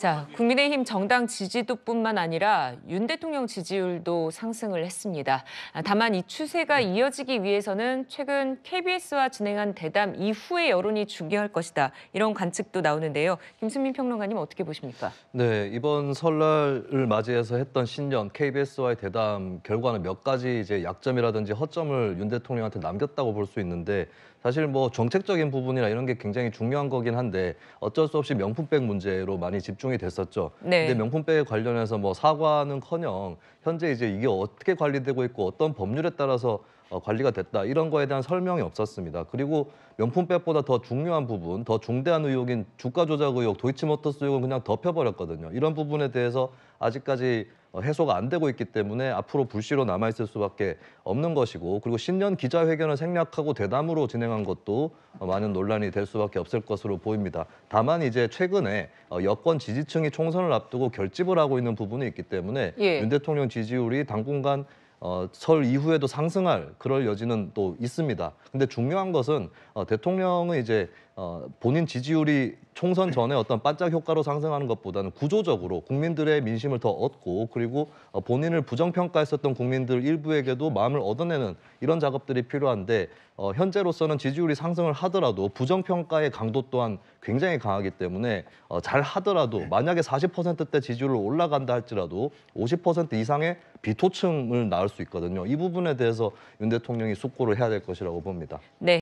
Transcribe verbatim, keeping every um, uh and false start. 자, 국민의힘 정당 지지도뿐만 아니라 윤 대통령 지지율도 상승을 했습니다. 다만 이 추세가 이어지기 위해서는 최근 케이비에스와 진행한 대담 이후의 여론이 중요할 것이다. 이런 관측도 나오는데요. 김수민 평론가님 어떻게 보십니까? 네, 이번 설날을 맞이해서 했던 신년 케이비에스와의 대담 결과는 몇 가지 이제 약점이라든지 허점을 윤 대통령한테 남겼다고 볼 수 있는데, 사실 뭐 정책적인 부분이나 이런 게 굉장히 중요한 거긴 한데 어쩔 수 없이 명품백 문제로 많이 집중이 됐었죠. 네. 근데 명품백에 관련해서 뭐 사과는커녕 현재 이제 이게 어떻게 관리되고 있고 어떤 법률에 따라서 관리가 됐다, 이런 거에 대한 설명이 없었습니다. 그리고 명품백보다 더 중요한 부분, 더 중대한 의혹인 주가 조작 의혹, 도이치모터스 의혹은 그냥 덮여버렸거든요. 이런 부분에 대해서 아직까지 해소가 안 되고 있기 때문에 앞으로 불씨로 남아있을 수밖에 없는 것이고, 그리고 신년 기자회견을 생략하고 대담으로 진행한 것도 많은 논란이 될 수밖에 없을 것으로 보입니다. 다만 이제 최근에 여권 지지층이 총선을 앞두고 결집을 하고 있는 부분이 있기 때문에 예. 윤 대통령 지지율이 당분간 어, 설 이후에도 상승할 그럴 여지는 또 있습니다. 근데 중요한 것은 어, 대통령의 이제 어, 본인 지지율이 총선 전에 어떤 반짝 효과로 상승하는 것보다는 구조적으로 국민들의 민심을 더 얻고, 그리고 어, 본인을 부정평가했었던 국민들 일부에게도 마음을 얻어내는 이런 작업들이 필요한데, 어, 현재로서는 지지율이 상승을 하더라도 부정평가의 강도 또한 굉장히 강하기 때문에 어, 잘 하더라도 만약에 사십 퍼센트대 지지율로 올라간다 할지라도 오십 퍼센트 이상의 비토층을 낳을 수 있거든요. 이 부분에 대해서 윤 대통령이 숙고를 해야 될 것이라고 봅니다. 네.